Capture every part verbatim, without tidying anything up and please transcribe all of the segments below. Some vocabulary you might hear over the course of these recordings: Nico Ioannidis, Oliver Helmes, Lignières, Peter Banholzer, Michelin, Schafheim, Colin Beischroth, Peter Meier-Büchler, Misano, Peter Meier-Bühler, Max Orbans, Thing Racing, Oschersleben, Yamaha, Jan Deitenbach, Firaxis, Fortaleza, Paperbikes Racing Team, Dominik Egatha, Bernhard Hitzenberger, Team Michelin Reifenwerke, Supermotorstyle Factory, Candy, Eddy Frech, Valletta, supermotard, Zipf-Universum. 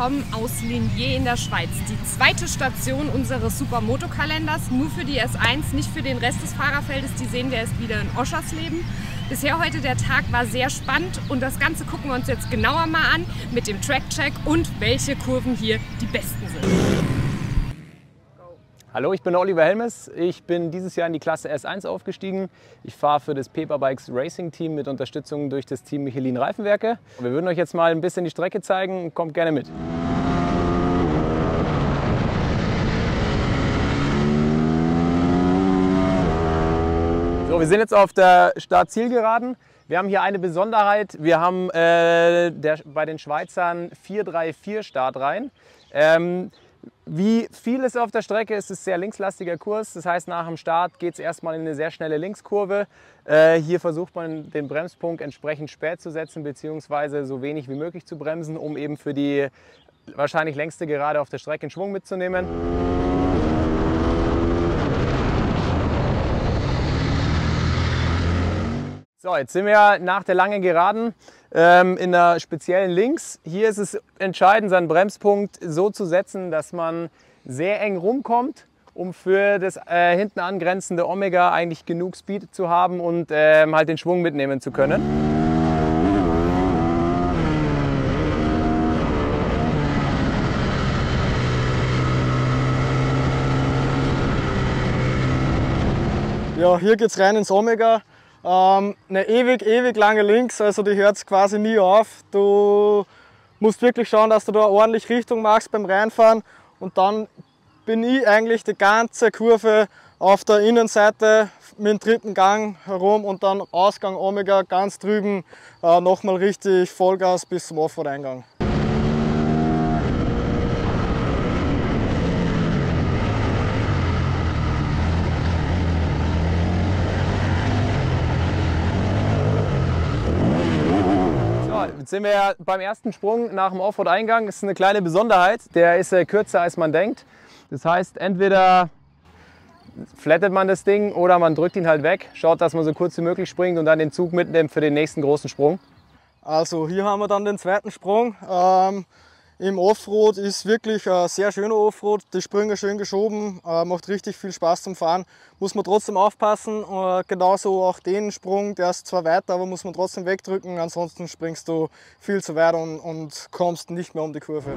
kommen aus Lignières in der Schweiz. Die zweite Station unseres Supermoto-Kalenders, nur für die S eins, nicht für den Rest des Fahrerfeldes. Die sehen wir erst wieder in Oschersleben. Bisher heute der Tag war sehr spannend und das Ganze gucken wir uns jetzt genauer mal an mit dem Track-Check und welche Kurven hier die besten sind. Hallo, ich bin Oliver Helmes. Ich bin dieses Jahr in die Klasse S eins aufgestiegen. Ich fahre für das Paperbikes Racing Team mit Unterstützung durch das Team Michelin Reifenwerke. Wir würden euch jetzt mal ein bisschen die Strecke zeigen. Kommt gerne mit. So, wir sind jetzt auf der Start-Ziel-Geraden. Wir haben hier eine Besonderheit. Wir haben äh, der, bei den Schweizern vier drei vier Startreihen. Ähm, Wie viel ist auf der Strecke, ist es ein sehr linkslastiger Kurs. Das heißt, nach dem Start geht es erstmal in eine sehr schnelle Linkskurve. Äh, hier versucht man, den Bremspunkt entsprechend spät zu setzen bzw. so wenig wie möglich zu bremsen, um eben für die wahrscheinlich längste Gerade auf der Strecke einen Schwung mitzunehmen. So, jetzt sind wir nach der langen Geraden ähm, in der speziellen Links. Hier ist es entscheidend, seinen Bremspunkt so zu setzen, dass man sehr eng rumkommt, um für das äh, hinten angrenzende Omega eigentlich genug Speed zu haben und ähm, halt den Schwung mitnehmen zu können. Ja, hier geht's rein ins Omega. Ähm, eine ewig, ewig lange Links, also die hört quasi nie auf. Du musst wirklich schauen, dass du da ordentlich Richtung machst beim Reinfahren. Und dann bin ich eigentlich die ganze Kurve auf der Innenseite mit dem dritten Gang herum und dann Ausgang Omega ganz drüben äh, nochmal richtig Vollgas bis zum Offroad-Eingang. Jetzt sind wir beim ersten Sprung nach dem Offroad-Eingang. Das ist eine kleine Besonderheit. Der ist kürzer, als man denkt. Das heißt, entweder flattet man das Ding oder man drückt ihn halt weg. Schaut, dass man so kurz wie möglich springt und dann den Zug mitnimmt für den nächsten großen Sprung. Also hier haben wir dann den zweiten Sprung. Ähm, im Offroad ist wirklich ein sehr schöner Offroad. Die Sprünge schön geschoben, äh, macht richtig viel Spaß zum Fahren. Muss man trotzdem aufpassen. Äh, genauso auch den Sprung, der ist zwar weiter, aber muss man trotzdem wegdrücken. Ansonsten springst du viel zu weit und, und kommst nicht mehr um die Kurve.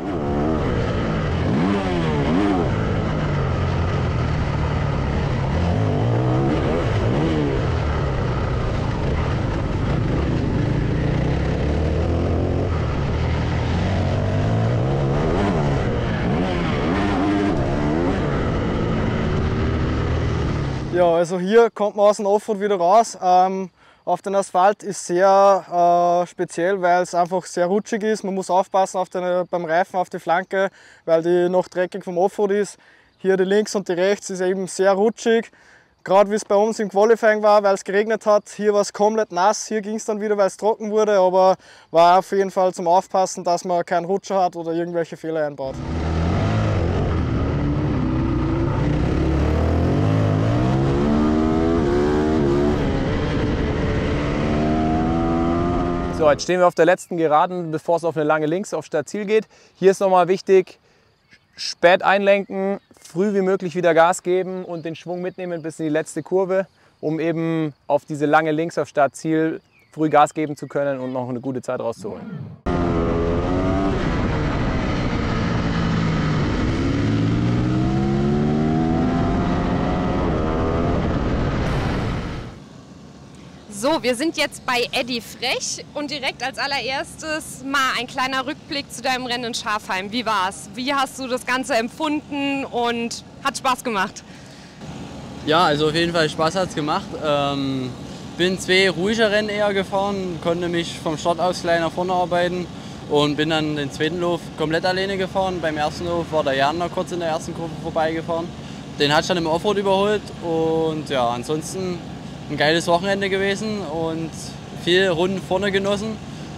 Ja, also hier kommt man aus dem Offroad wieder raus. Ähm, auf den Asphalt ist sehr äh, speziell, weil es einfach sehr rutschig ist. Man muss aufpassen auf den, beim Reifen auf die Flanke, weil die noch dreckig vom Offroad ist. Hier die links und die rechts ist eben sehr rutschig. Gerade wie es bei uns im Qualifying war, weil es geregnet hat. Hier war es komplett nass, hier ging es dann wieder, weil es trocken wurde. Aber war auf jeden Fall zum Aufpassen, dass man keinen Rutscher hat oder irgendwelche Fehler einbaut. So, jetzt stehen wir auf der letzten Geraden, bevor es auf eine lange Links auf Startziel geht. Hier ist nochmal wichtig, spät einlenken, früh wie möglich wieder Gas geben und den Schwung mitnehmen bis in die letzte Kurve, um eben auf diese lange Links auf Startziel früh Gas geben zu können und noch eine gute Zeit rauszuholen. So, wir sind jetzt bei Eddy Frech und direkt als allererstes mal ein kleiner Rückblick zu deinem Rennen in Schafheim. Wie war's? Wie hast du das Ganze empfunden und hat Spaß gemacht? Ja, also auf jeden Fall Spaß hat's gemacht. Ähm, bin zwei ruhige Rennen eher gefahren, konnte mich vom Start aus gleich nach vorne arbeiten und bin dann den zweiten Lauf komplett alleine gefahren. Beim ersten Lauf war der Jan noch kurz in der ersten Kurve vorbeigefahren. Den hat ich dann im Offroad überholt und ja, ansonsten ein geiles Wochenende gewesen und viele Runden vorne genossen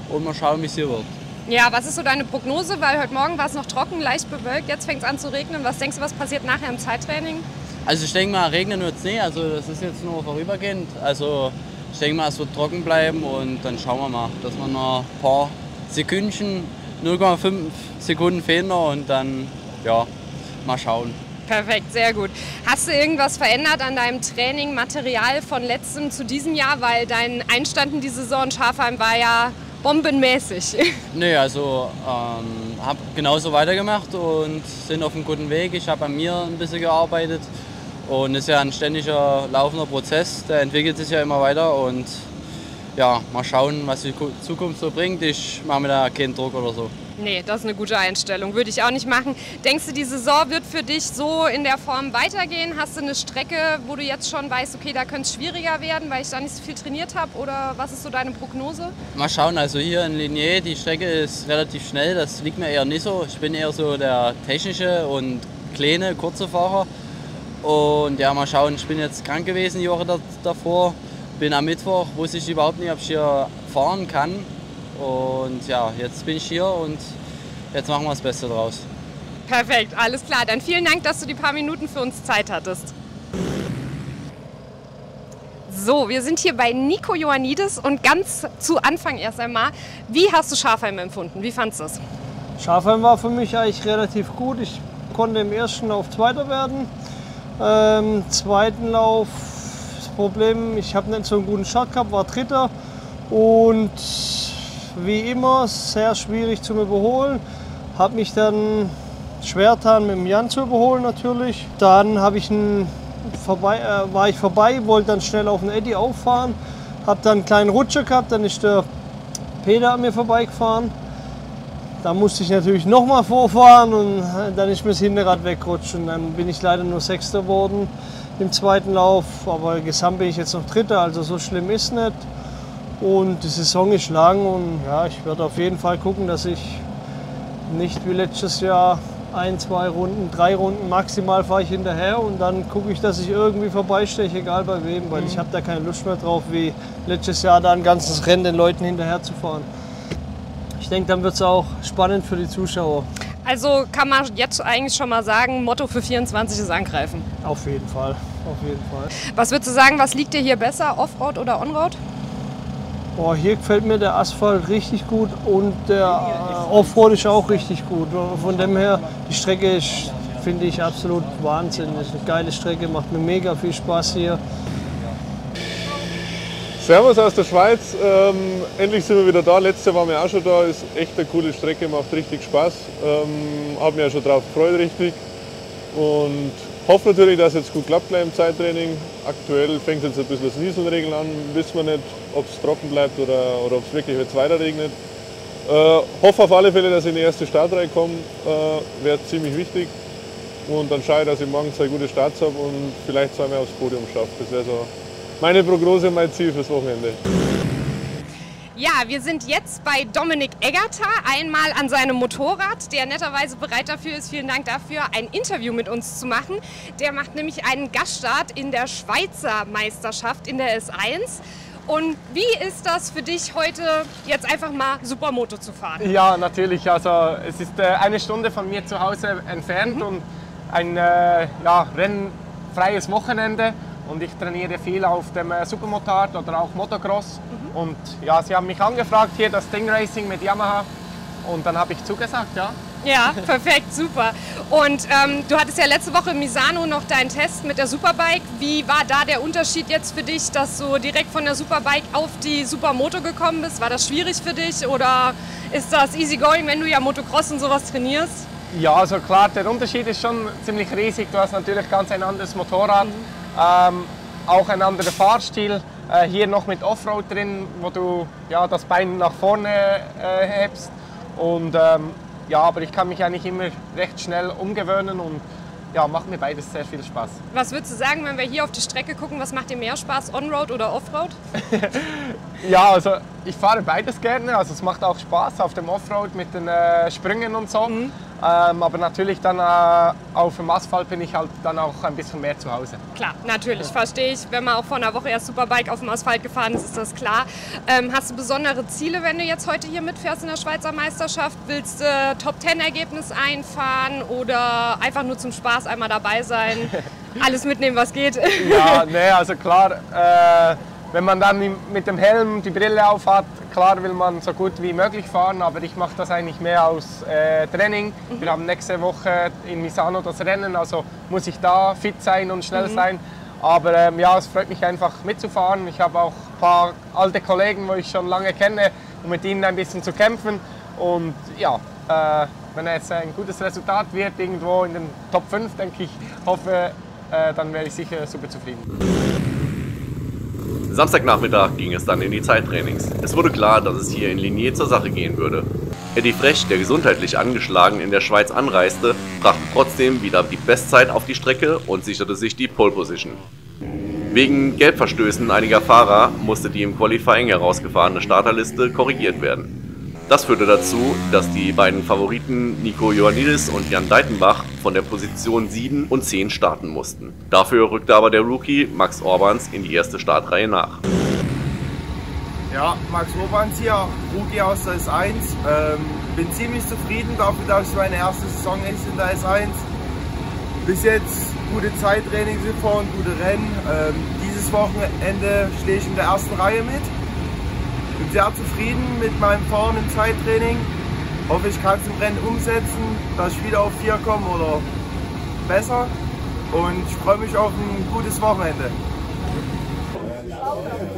und mal schauen, wie es hier wird. Ja, was ist so deine Prognose? Weil heute Morgen war es noch trocken, leicht bewölkt, jetzt fängt es an zu regnen. Was denkst du, was passiert nachher im Zeittraining? Also ich denke mal, regnen wird es nicht, also das ist jetzt nur vorübergehend. Also ich denke mal, es wird trocken bleiben und dann schauen wir mal, dass wir noch ein paar Sekündchen null Komma fünf Sekunden fehlen noch und dann, ja, mal schauen. Perfekt, sehr gut. Hast du irgendwas verändert an deinem Training, Material von letztem zu diesem Jahr? Weil dein Einstand in die Saison in Schafheim war ja bombenmäßig. Nee, also ähm, habe genauso weitergemacht und sind auf einem guten Weg. Ich habe an mir ein bisschen gearbeitet und es ist ja ein ständiger, laufender Prozess. Der entwickelt sich ja immer weiter und ja, mal schauen, was die Zukunft so bringt. Ich mache mir da keinen Druck oder so. Nee, das ist eine gute Einstellung. Würde ich auch nicht machen. Denkst du, die Saison wird für dich so in der Form weitergehen? Hast du eine Strecke, wo du jetzt schon weißt, okay, da könnte es schwieriger werden, weil ich da nicht so viel trainiert habe? Oder was ist so deine Prognose? Mal schauen. Also hier in Lignières, die Strecke ist relativ schnell. Das liegt mir eher nicht so. Ich bin eher so der technische und kleine, kurze Fahrer. Und ja, mal schauen. Ich bin jetzt krank gewesen die Woche davor. Bin am Mittwoch, wusste ich überhaupt nicht, ob ich hier fahren kann. Und ja, jetzt bin ich hier und jetzt machen wir das Beste draus. Perfekt, alles klar. Dann vielen Dank, dass du die paar Minuten für uns Zeit hattest. So, wir sind hier bei Nico Ioannidis und ganz zu Anfang erst einmal. Wie hast du Schafheim empfunden? Wie fandest du es? Schafheim war für mich eigentlich relativ gut. Ich konnte im ersten Lauf Zweiter werden. Ähm, zweiten Lauf, das Problem, ich habe nicht so einen guten Start gehabt, war Dritter. Und wie immer sehr schwierig zu überholen. Habe mich dann schwer getan, mit dem Jan zu überholen natürlich. Dann hab ich einen vorbei, äh, war ich vorbei, wollte dann schnell auf den Eddy auffahren. Habe dann einen kleinen Rutscher gehabt, dann ist der Peter an mir vorbeigefahren. Da musste ich natürlich nochmal vorfahren und dann ist mir das Hinterrad weggerutscht. Und dann bin ich leider nur Sechster geworden im zweiten Lauf. Aber gesamt bin ich jetzt noch Dritter, also so schlimm ist es nicht. Und die Saison ist lang und ja, ich werde auf jeden Fall gucken, dass ich nicht wie letztes Jahr ein, zwei Runden, drei Runden maximal fahre ich hinterher und dann gucke ich, dass ich irgendwie vorbeisteche, egal bei wem, weil mhm. ich habe da keine Lust mehr drauf, wie letztes Jahr da ein ganzes Rennen den Leuten hinterher zu fahren. Ich denke, dann wird es auch spannend für die Zuschauer. Also kann man jetzt eigentlich schon mal sagen, Motto für vierundzwanzig ist angreifen? Auf jeden Fall, auf jeden Fall. Was würdest du sagen, was liegt dir hier besser, Offroad oder Onroad? Oh, hier gefällt mir der Asphalt richtig gut und der äh, Offroad ist auch richtig gut. Von dem her, die Strecke ist, finde ich, absolut Wahnsinn. Das ist eine geile Strecke, macht mir mega viel Spaß hier. Servus aus der Schweiz. Ähm, endlich sind wir wieder da. Letztes Jahr waren wir auch schon da. Ist echt eine coole Strecke, macht richtig Spaß. Ähm, hab mich ja schon drauf gefreut, richtig. Und hoffe natürlich, dass es jetzt gut klappt gleich im Zeittraining. Aktuell fängt jetzt ein bisschen das Nieselregen an, wissen wir nicht, ob es trocken bleibt oder, oder ob es wirklich jetzt weiter regnet. Äh, hoffe auf alle Fälle, dass ich in die erste Startreihe komme, äh, wäre ziemlich wichtig. Und dann schaue ich, dass ich morgen zwei gute Starts habe und vielleicht zweimal aufs Podium schaffe. Das wäre so meine Prognose, mein Ziel fürs Wochenende. Ja, wir sind jetzt bei Dominik Egatha, einmal an seinem Motorrad, der netterweise bereit dafür ist, vielen Dank dafür, ein Interview mit uns zu machen. Der macht nämlich einen Gaststart in der Schweizer Meisterschaft in der S eins. Und wie ist das für dich heute, jetzt einfach mal Supermoto zu fahren? Ja, natürlich. Also es ist eine Stunde von mir zu Hause entfernt mhm. und ein äh, ja, rennfreies Wochenende. Und ich trainiere viel auf dem Supermotard oder auch Motocross. Mhm. Und ja, sie haben mich angefragt, hier das Thing Racing mit Yamaha. Und dann habe ich zugesagt, ja. Ja, perfekt, super. Und ähm, du hattest ja letzte Woche in Misano noch deinen Test mit der Superbike. Wie war da der Unterschied jetzt für dich, dass du direkt von der Superbike auf die Supermoto gekommen bist? War das schwierig für dich oder ist das easy going, wenn du ja Motocross und sowas trainierst? Ja, also klar, der Unterschied ist schon ziemlich riesig. Du hast natürlich ganz ein anderes Motorrad. Mhm. Ähm, auch ein anderer Fahrstil, äh, hier noch mit Offroad drin, wo du ja, das Bein nach vorne äh, hebst. Und, ähm, ja, aber ich kann mich eigentlich immer recht schnell umgewöhnen und ja, macht mir beides sehr viel Spaß. Was würdest du sagen, wenn wir hier auf die Strecke gucken, was macht dir mehr Spaß, Onroad oder Offroad? Ja, also ich fahre beides gerne, also es macht auch Spaß auf dem Offroad mit den äh, Sprüngen und so. Mhm. Ähm, aber natürlich dann äh, auf dem Asphalt bin ich halt dann auch ein bisschen mehr zu Hause. Klar, natürlich, verstehe ich. Wenn man auch vor einer Woche erst Superbike auf dem Asphalt gefahren ist, ist das klar. Ähm, hast du besondere Ziele, wenn du jetzt heute hier mitfährst in der Schweizer Meisterschaft? Willst du äh, Top-zehn-Ergebnis einfahren oder einfach nur zum Spaß einmal dabei sein? Alles mitnehmen, was geht? Ja, nee, also klar, äh, Wenn man dann mit dem Helm die Brille auf hat, klar will man so gut wie möglich fahren, aber ich mache das eigentlich mehr aus äh, Training. Mhm. Wir haben nächste Woche in Misano das Rennen, also muss ich da fit sein und schnell mhm. sein. Aber ähm, ja, es freut mich einfach mitzufahren. Ich habe auch ein paar alte Kollegen, die ich schon lange kenne, um mit ihnen ein bisschen zu kämpfen. Und ja, äh, wenn jetzt ein gutes Resultat wird, irgendwo in den Top fünf, denke ich, hoffe, äh, dann wäre ich sicher super zufrieden. Samstagnachmittag ging es dann in die Zeittrainings. Es wurde klar, dass es hier in Lignières zur Sache gehen würde. Eddy Frech, der gesundheitlich angeschlagen in der Schweiz anreiste, brachte trotzdem wieder die Bestzeit auf die Strecke und sicherte sich die Pole Position. Wegen Gelbverstößen einiger Fahrer musste die im Qualifying herausgefahrene Starterliste korrigiert werden. Das führte dazu, dass die beiden Favoriten Nico Ioannidis und Jan Deitenbach von der Position sieben und zehn starten mussten. Dafür rückte aber der Rookie Max Orbans in die erste Startreihe nach. Ja, Max Orbans hier, Rookie aus der S eins. Ähm, bin ziemlich zufrieden dafür, dass es meine erste Saison ist in der S eins. Bis jetzt gute Zeittrainings gefahren, gute Rennen. Ähm, dieses Wochenende stehe ich in der ersten Reihe mit. Bin sehr zufrieden mit meinem Fahren im Zeittraining. Hoffe, ich kann es im Rennen umsetzen, dass ich wieder auf vier komme oder besser. Und ich freue mich auf ein gutes Wochenende.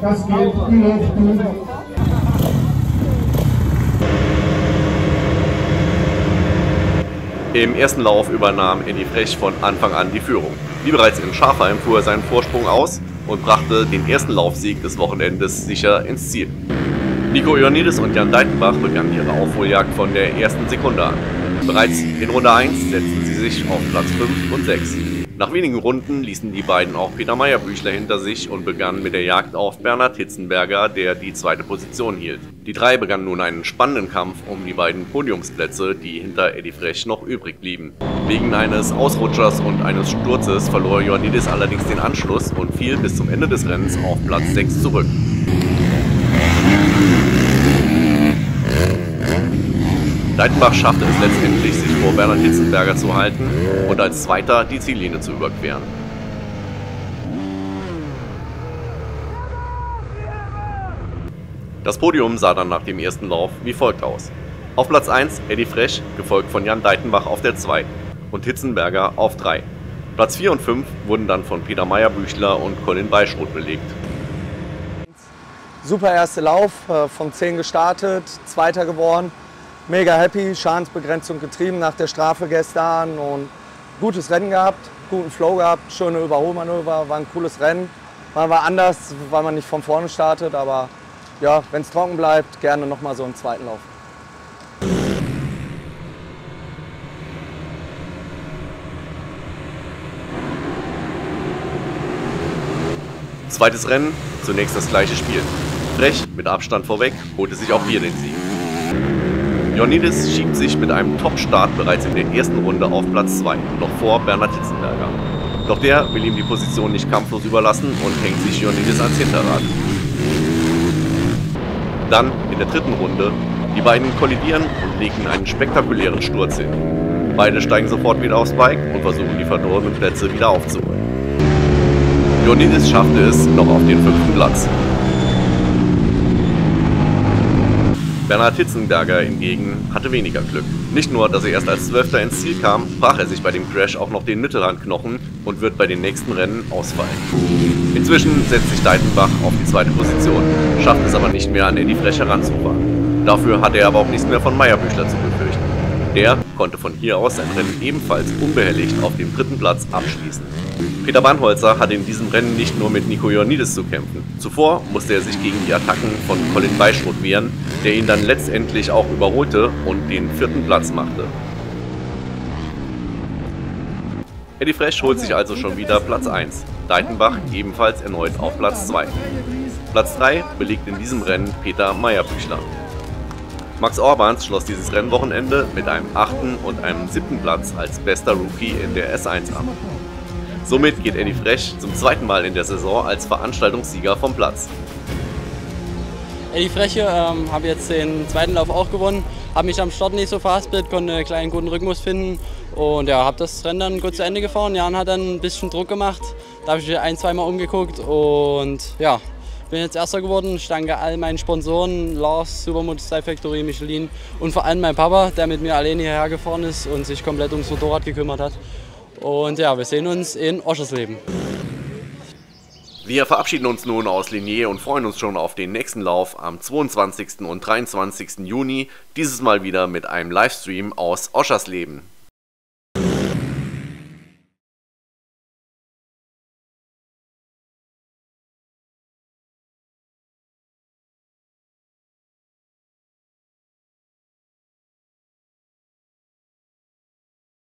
Das geht vielleicht gut. Im ersten Lauf übernahm Eddy Frech von Anfang an die Führung. Wie bereits in Schafheim fuhr er seinen Vorsprung aus und brachte den ersten Laufsieg des Wochenendes sicher ins Ziel. Nico Ioannidis und Jan Deitenbach begannen ihre Aufholjagd von der ersten Sekunde an. Bereits in Runde eins setzten sie sich auf Platz fünf und sechs. Nach wenigen Runden ließen die beiden auch Peter Meier-Bühler hinter sich und begannen mit der Jagd auf Bernhard Hitzenberger, der die zweite Position hielt. Die drei begannen nun einen spannenden Kampf um die beiden Podiumsplätze, die hinter Eddy Frech noch übrig blieben. Wegen eines Ausrutschers und eines Sturzes verlor Ioannidis allerdings den Anschluss und fiel bis zum Ende des Rennens auf Platz sechs zurück. Deitenbach schaffte es letztendlich, sich vor Bernhard Hitzenberger zu halten und als Zweiter die Ziellinie zu überqueren. Das Podium sah dann nach dem ersten Lauf wie folgt aus. Auf Platz eins Eddy Frech, gefolgt von Jan Deitenbach auf der zwei und Hitzenberger auf drei. Platz vier und fünf wurden dann von Peter Meier-Büchler und Colin Beischroth belegt. Super erster Lauf, von zehn gestartet, Zweiter geworden. Mega happy, Schadensbegrenzung getrieben nach der Strafe gestern und gutes Rennen gehabt, guten Flow gehabt, schöne Überholmanöver, war ein cooles Rennen. Man war anders, weil man nicht von vorne startet, aber ja, wenn es trocken bleibt, gerne nochmal so einen zweiten Lauf. Zweites Rennen, zunächst das gleiche Spiel. Frech mit Abstand vorweg holte sich auch hier den Sieg. Ioannidis schiebt sich mit einem Top-Start bereits in der ersten Runde auf Platz zwei, noch vor Bernhard Hitzenberger. Doch der will ihm die Position nicht kampflos überlassen und hängt sich Ioannidis ans Hinterrad. Dann in der dritten Runde, die beiden kollidieren und legen einen spektakulären Sturz hin. Beide steigen sofort wieder aufs Bike und versuchen die verlorenen Plätze wieder aufzuholen. Ioannidis schaffte es noch auf den fünften Platz. Bernhard Hitzenberger hingegen hatte weniger Glück. Nicht nur, dass er erst als Zwölfter ins Ziel kam, brach er sich bei dem Crash auch noch den Mittelhandknochen und wird bei den nächsten Rennen ausfallen. Inzwischen setzt sich Deitenbach auf die zweite Position, schafft es aber nicht mehr an Eddy Frech heranzufahren. Dafür hatte er aber auch nichts mehr von Meier-Büchler zu befürchten. Der konnte von hier aus sein Rennen ebenfalls unbehelligt auf dem dritten Platz abschließen. Peter Banholzer hatte in diesem Rennen nicht nur mit Nico Ioannidis zu kämpfen. Zuvor musste er sich gegen die Attacken von Colin Beischroth wehren, der ihn dann letztendlich auch überholte und den vierten Platz machte. Eddy Frech holt sich also schon wieder Platz eins, Deitenbach ebenfalls erneut auf Platz zwei. Platz drei belegt in diesem Rennen Peter Meier-Büchler. Max Orbans schloss dieses Rennwochenende mit einem achten und einem siebten Platz als bester Rookie in der S eins ab. Somit geht Eddy Frech zum zweiten Mal in der Saison als Veranstaltungssieger vom Platz. Eddy Frech, ähm, habe jetzt den zweiten Lauf auch gewonnen, habe mich am Start nicht so fastbit, konnte einen kleinen guten Rhythmus finden und ja, habe das Rennen dann gut zu Ende gefahren. Jan hat dann ein bisschen Druck gemacht, da habe ich ein-, zweimal umgeguckt und ja, Bin jetzt Erster geworden. Ich danke all meinen Sponsoren, Lars, Supermotorstyle Factory, Michelin und vor allem mein Papa, der mit mir alleine hierher gefahren ist und sich komplett ums Motorrad gekümmert hat. Und ja, wir sehen uns in Oschersleben. Wir verabschieden uns nun aus Lignières und freuen uns schon auf den nächsten Lauf am zweiundzwanzigsten und dreiundzwanzigsten Juni, dieses Mal wieder mit einem Livestream aus Oschersleben.